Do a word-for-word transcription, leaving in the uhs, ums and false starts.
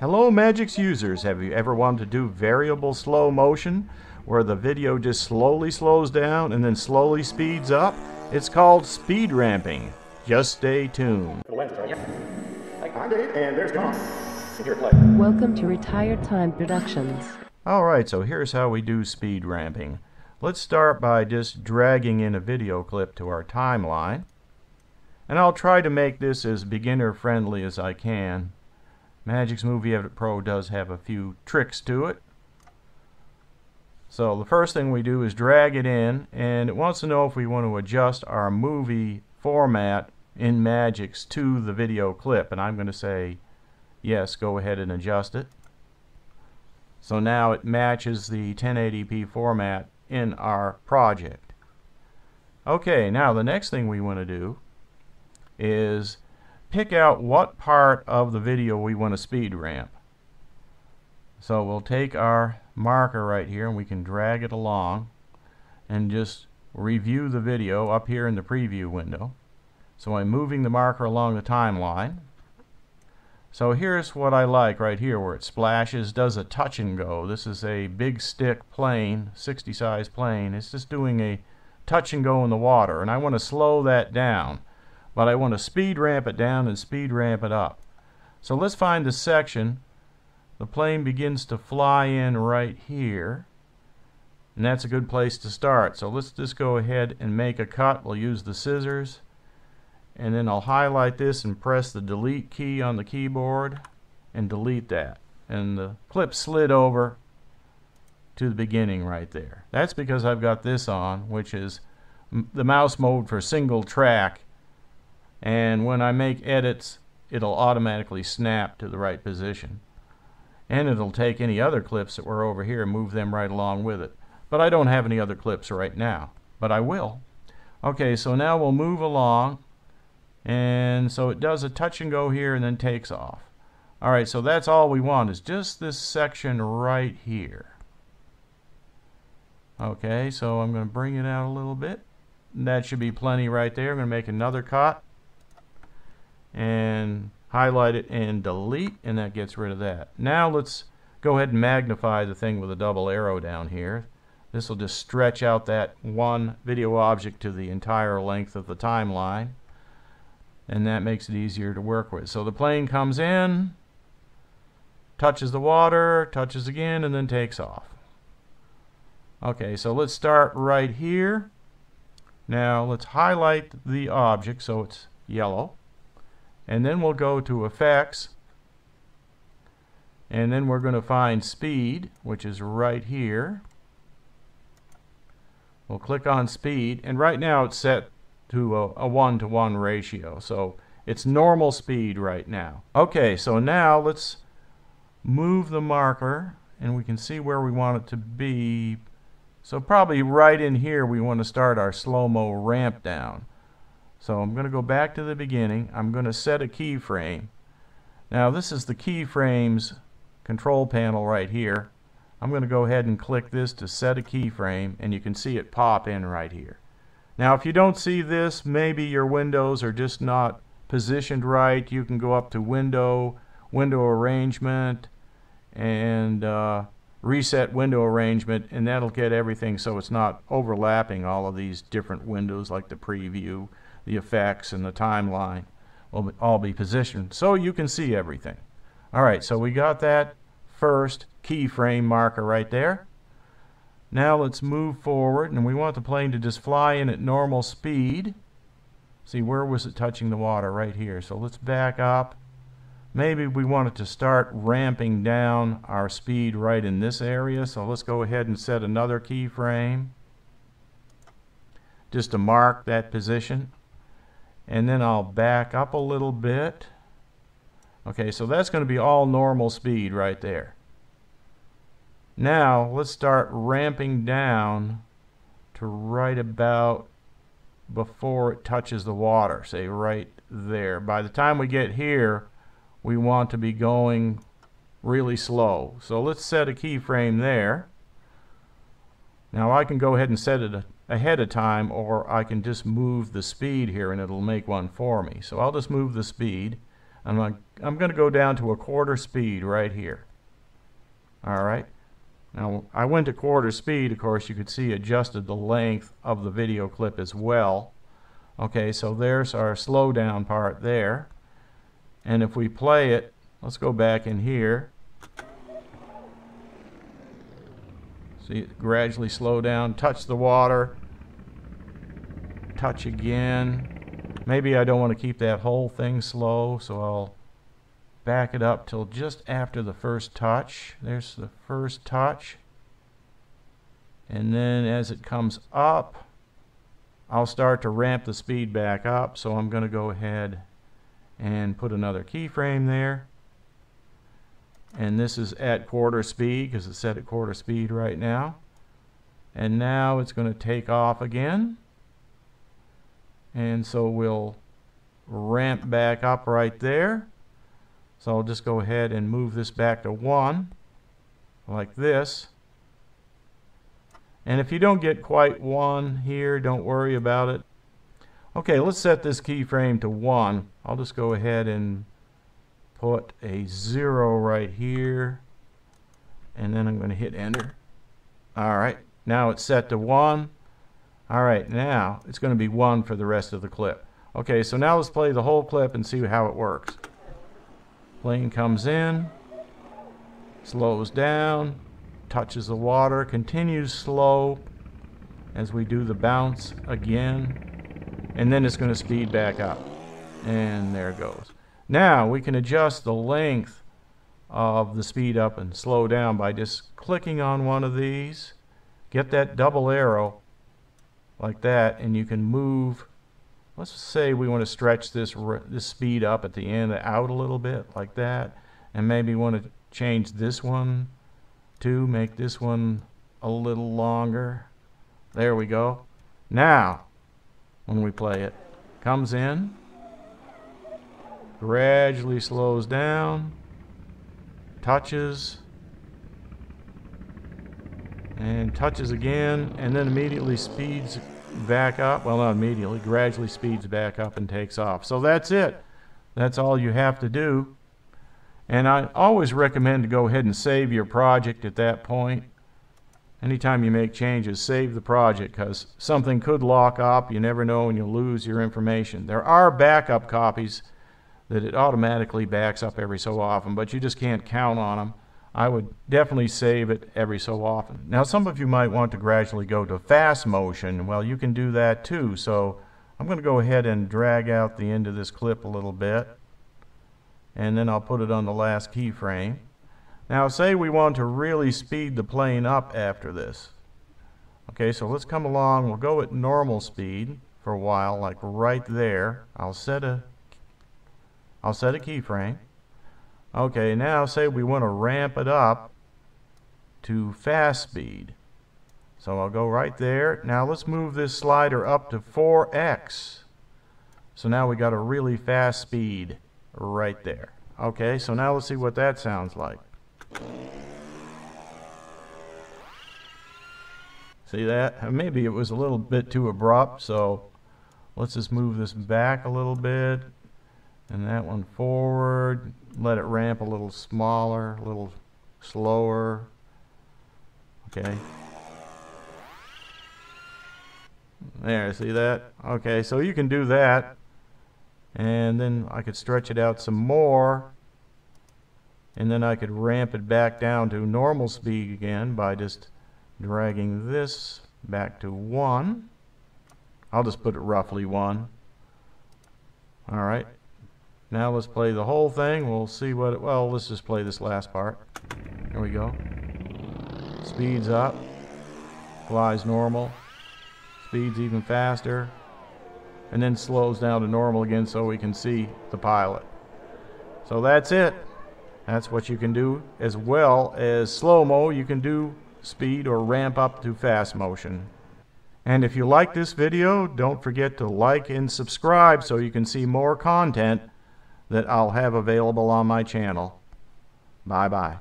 Hello Magix users, have you ever wanted to do variable slow motion where the video just slowly slows down and then slowly speeds up? It's called speed ramping. Just stay tuned. Welcome to Retired Time Productions. Alright, so here's how we do speed ramping. Let's start by just dragging in a video clip to our timeline. And I'll try to make this as beginner friendly as I can. Magix Movie Edit Pro does have a few tricks to it. So the first thing we do is drag it in, and it wants to know if we want to adjust our movie format in Magix to the video clip, and I'm going to say yes, go ahead and adjust it. So now it matches the ten eighty p format in our project. Okay, now the next thing we want to do is pick out what part of the video we want to speed ramp. So we'll take our marker right here and we can drag it along and just review the video up here in the preview window. So I'm moving the marker along the timeline. So here's what I like right here where it splashes, does a touch and go. This is a big stick plane, sixty size plane. It's just doing a touch and go in the water, and I want to slow that down. But I want to speed ramp it down and speed ramp it up. So let's find the section. The plane begins to fly in right here, and that's a good place to start. So let's just go ahead and make a cut. We'll use the scissors, and then I'll highlight this and press the delete key on the keyboard and delete that. And the clip slid over to the beginning right there. That's because I've got this on, which is the mouse mode for single track. And when I make edits, it'll automatically snap to the right position, and it'll take any other clips that were over here and move them right along with it. But I don't have any other clips right now, but I will. Okay, so now we'll move along, and so it does a touch and go here and then takes off. Alright, so that's all we want, is just this section right here. Okay, so I'm going to bring it out a little bit. That should be plenty right there. I'm going to make another cut and highlight it and delete, and that gets rid of that. Now let's go ahead and magnify the thing with a double arrow down here. This will just stretch out that one video object to the entire length of the timeline, and that makes it easier to work with. So the plane comes in, touches the water, touches again, and then takes off. Okay, so let's start right here. Now let's highlight the object so it's yellow, and then we'll go to effects, and then we're going to find speed, which is right here. We'll click on speed, and right now it's set to a one to one ratio, so it's normal speed right now. Okay, so now let's move the marker, and we can see where we want it to be. So probably right in here we want to start our slow-mo ramp down. So I'm going to go back to the beginning. I'm going to set a keyframe. Now this is the keyframes control panel right here. I'm going to go ahead and click this to set a keyframe, and you can see it pop in right here. Now if you don't see this, maybe your windows are just not positioned right. You can go up to window, window arrangement, and uh, reset window arrangement, and that'll get everything so it's not overlapping all of these different windows like the preview, the effects, and the timeline will all be positioned so you can see everything. Alright, so we got that first keyframe marker right there. Now let's move forward, and we want the plane to just fly in at normal speed. See, where was it touching the water? Right here. So let's back up. Maybe we wanted to start ramping down our speed right in this area, so let's go ahead and set another keyframe just to mark that position. And then I'll back up a little bit. Okay, so that's going to be all normal speed right there. Now let's start ramping down to right about before it touches the water, say right there. By the time we get here, we want to be going really slow. So let's set a keyframe there. Now I can go ahead and set it a ahead of time, or I can just move the speed here and it'll make one for me. So I'll just move the speed, I'm like, I'm going to go down to a quarter speed right here. All right. Now, I went to quarter speed. Of course, you could see adjusted the length of the video clip as well. Okay, so there's our slow down part there. And if we play it, let's go back in here. See it gradually slow down, touch the water, touch again. Maybe I don't want to keep that whole thing slow, so I'll back it up till just after the first touch. There's the first touch. And then as it comes up, I'll start to ramp the speed back up. So I'm going to go ahead and put another keyframe there. And this is at quarter speed because it's set at quarter speed right now. And now it's going to take off again. And so we'll ramp back up right there. So I'll just go ahead and move this back to one like this. And if you don't get quite one here, don't worry about it. Okay, let's set this keyframe to one. I'll just go ahead and put a zero right here, and then I'm going to hit enter. All right, now it's set to one. All right, now it's going to be one for the rest of the clip. Okay, so now let's play the whole clip and see how it works. Plane comes in, slows down, touches the water, continues slow as we do the bounce again, and then it's going to speed back up. And there it goes. Now we can adjust the length of the speed up and slow down by just clicking on one of these. Get that double arrow like that, and you can move. Let's say we want to stretch this this speed up at the end out a little bit like that, and maybe want to change this one to make this one a little longer. There we go. Now when we play it, comes in, gradually slows down, touches, and touches again, and then immediately speeds back up. Well, not immediately, gradually speeds back up and takes off. So that's it. That's all you have to do. And I always recommend to go ahead and save your project at that point. Anytime you make changes, save the project, because something could lock up. You never know, and you'll lose your information. There are backup copies that it automatically backs up every so often, but you just can't count on them. I would definitely save it every so often. Now, some of you might want to gradually go to fast motion. Well, you can do that too. So I'm going to go ahead and drag out the end of this clip a little bit, and then I'll put it on the last keyframe. Now, say we want to really speed the plane up after this. Okay, so let's come along. We'll go at normal speed for a while, like right there. I'll set a I'll set a keyframe. Okay, now say we want to ramp it up to fast speed. So I'll go right there. Now let's move this slider up to four X. So now we got a really fast speed right there. Okay, so now let's see what that sounds like. See that? Maybe it was a little bit too abrupt, so let's just move this back a little bit. And that one forward, let it ramp a little smaller, a little slower. Okay. There, see that? Okay, so you can do that. And then I could stretch it out some more. And then I could ramp it back down to normal speed again by just dragging this back to one. I'll just put it roughly one. All right. Now let's play the whole thing. We'll see what it, well, let's just play this last part. Here we go. Speeds up. Flies normal. Speeds even faster. And then slows down to normal again so we can see the pilot. So that's it. That's what you can do. As well as slow-mo, you can do speed or ramp up to fast motion. And if you like this video, don't forget to like and subscribe so you can see more content that I'll have available on my channel. Bye-bye.